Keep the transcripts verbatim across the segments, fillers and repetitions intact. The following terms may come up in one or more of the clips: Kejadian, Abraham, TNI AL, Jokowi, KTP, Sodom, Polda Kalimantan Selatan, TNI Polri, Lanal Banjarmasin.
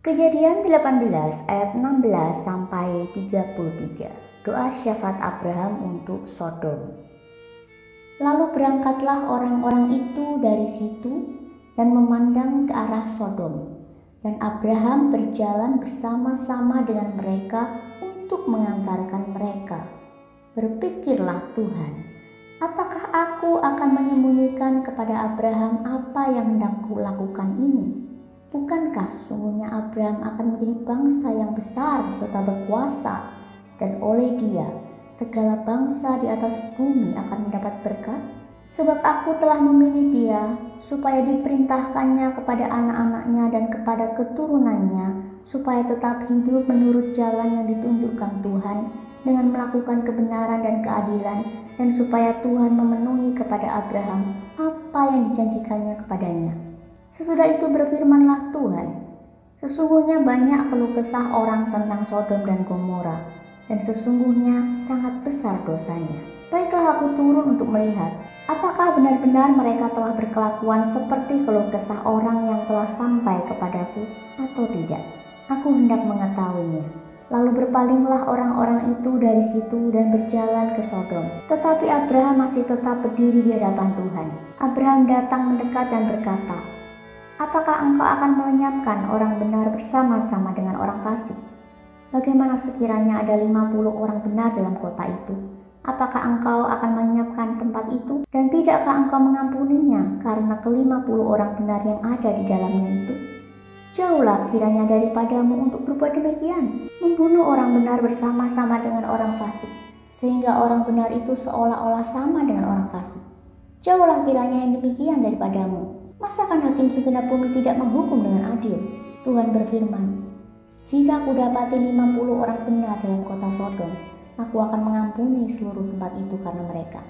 Kejadian delapan belas ayat enam belas sampai tiga puluh tiga. Doa syafaat Abraham untuk Sodom. Lalu berangkatlah orang-orang itu dari situ dan memandang ke arah Sodom, dan Abraham berjalan bersama-sama dengan mereka untuk mengantarkan mereka. Berpikirlah Tuhan, apakah aku akan menyembunyikan kepada Abraham apa yang hendak kulakukan ini? Bukankah sesungguhnya Abraham akan menjadi bangsa yang besar serta berkuasa, dan oleh dia segala bangsa di atas bumi akan mendapat berkat? Sebab aku telah memilih dia supaya diperintahkannya kepada anak-anaknya dan kepada keturunannya, supaya tetap hidup menurut jalan yang ditunjukkan Tuhan dengan melakukan kebenaran dan keadilan, dan supaya Tuhan memenuhi kepada Abraham apa yang dijanjikannya kepadanya. Sesudah itu berfirmanlah Tuhan, sesungguhnya banyak keluh kesah orang tentang Sodom dan Gomora, dan sesungguhnya sangat besar dosanya. Baiklah, aku turun untuk melihat apakah benar-benar mereka telah berkelakuan seperti keluh kesah orang yang telah sampai kepadaku atau tidak. Aku hendak mengetahuinya. Lalu berpalinglah orang-orang itu dari situ dan berjalan ke Sodom. Tetapi Abraham masih tetap berdiri di hadapan Tuhan. Abraham datang mendekat dan berkata, apakah engkau akan melenyapkan orang benar bersama-sama dengan orang fasik? Bagaimana sekiranya ada lima puluh orang benar dalam kota itu? Apakah engkau akan melenyapkan tempat itu? Dan tidakkah engkau mengampuninya karena kelima puluh orang benar yang ada di dalamnya itu? Jauhlah kiranya daripadamu untuk berbuat demikian, membunuh orang benar bersama-sama dengan orang fasik, sehingga orang benar itu seolah-olah sama dengan orang fasik. Jauhlah kiranya yang demikian daripadamu. Masakan hakim segenap bumi tidak menghukum dengan adil? Tuhan berfirman, jika aku dapati lima puluh orang benar dalam kota Sodom, aku akan mengampuni seluruh tempat itu karena mereka.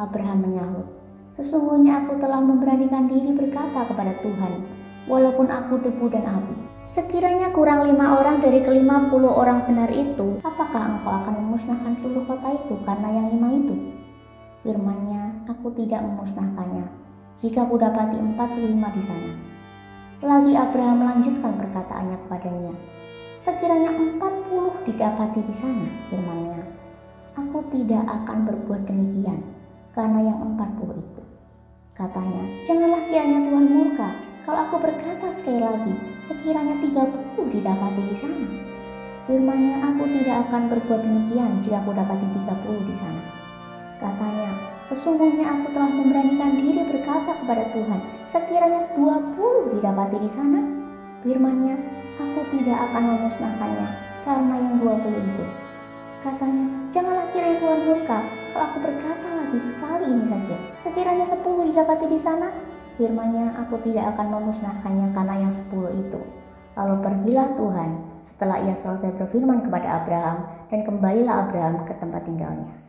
Abraham menyahut, sesungguhnya aku telah memberanikan diri berkata kepada Tuhan, walaupun aku debu dan abu. Sekiranya kurang lima orang dari kelima puluh orang benar itu, apakah engkau akan memusnahkan seluruh kota itu karena yang lima itu? Firman-Nya, aku tidak memusnahkannya, jika aku dapati empat puluh lima di sana. Lagi Abraham melanjutkan perkataannya kepadanya, sekiranya empat puluh didapati di sana, firman-Nya, aku tidak akan berbuat demikian karena yang empat puluh itu. Katanya, janganlah kiranya Tuhan murka kalau aku berkata sekali lagi, sekiranya tiga puluh didapati di sana. Firman-Nya, aku tidak akan berbuat demikian jika aku dapati tiga puluh di sana. Katanya, sesungguhnya aku telah memberanikan diri berkata kepada Tuhan, sekiranya dua puluh didapati di sana. Firman-Nya, aku tidak akan memusnahkannya karena yang dua puluh itu. Katanya, janganlah kiranya Tuhan murka kalau aku berkata lagi sekali ini saja, sekiranya sepuluh didapati di sana. Firman-Nya, aku tidak akan memusnahkannya karena yang sepuluh itu. Lalu pergilah Tuhan setelah ia selesai berfirman kepada Abraham, dan kembalilah Abraham ke tempat tinggalnya.